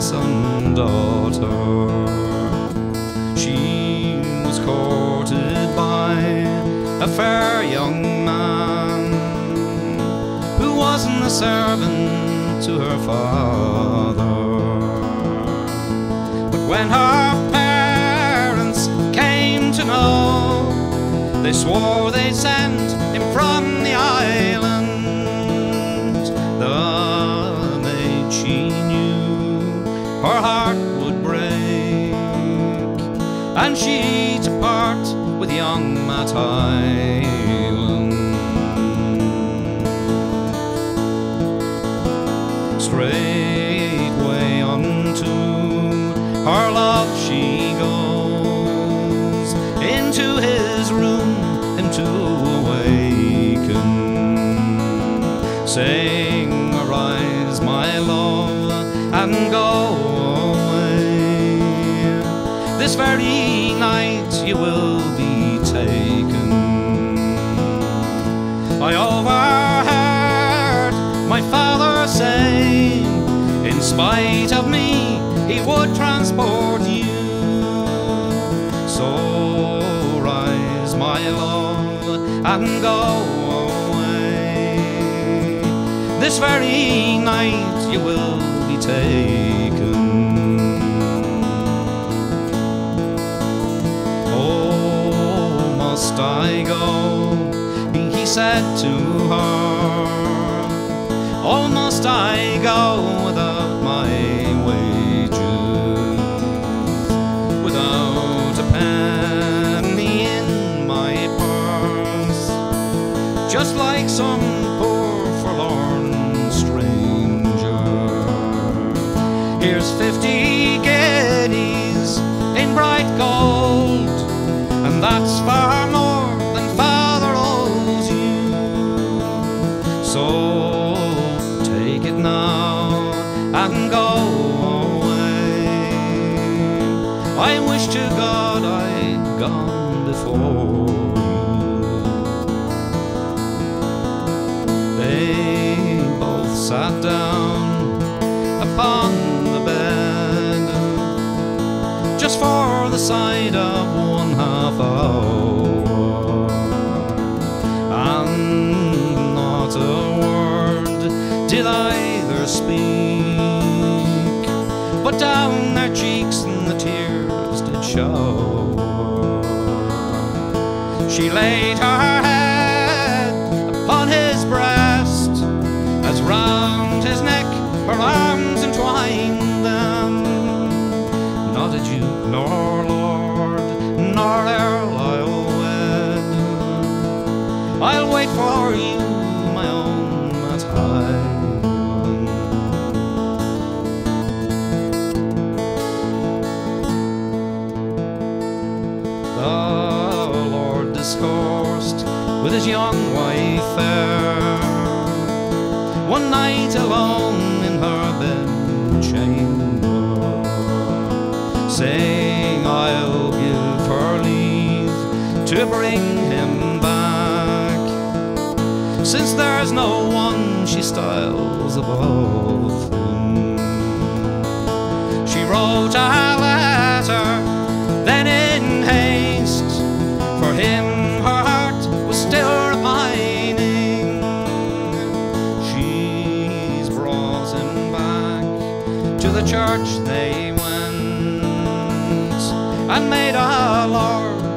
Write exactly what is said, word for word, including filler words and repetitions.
grandson, daughter. She was courted by a fair young man who wasn't a servant to her father. But when her parents came to know, they swore they'd sent him from the island. She knew her heart would break, and she to part with young Matt Hyland. Straightway unto her love she goes, into his room and to awaken, saying, "Arise, my love, and go away. This very night you will be taken." I overheard my father say, in spite of me, he would transport you. So rise, my love, and go. This very night you will be taken. "Oh, must I go?" he said to her. "Oh, must I go without my wages, without a penny in my purse, just like some poor forlorn stranger? Here's fifty guineas in bright gold, and that's far more than father owes you. So take it now and go away. I wish to God I'd gone before." They both sat down upon the bed, just for the sight of one half hour, and not a word did either speak, but down their cheeks and the tears did shower. She laid her head upon his breast, as round his neck her arms entwined them. "Not a duke nor lord, nor earl I'll wed. I'll wait for you, my own Matt Hyland." The lord discoursed with his young wife fair, one night alone in her bed chamber, saying, "I'll give her leave to bring him back, since there's no one she styles above him." She wrote a letter then in haste, for him her heart was still the church they went, and made a lord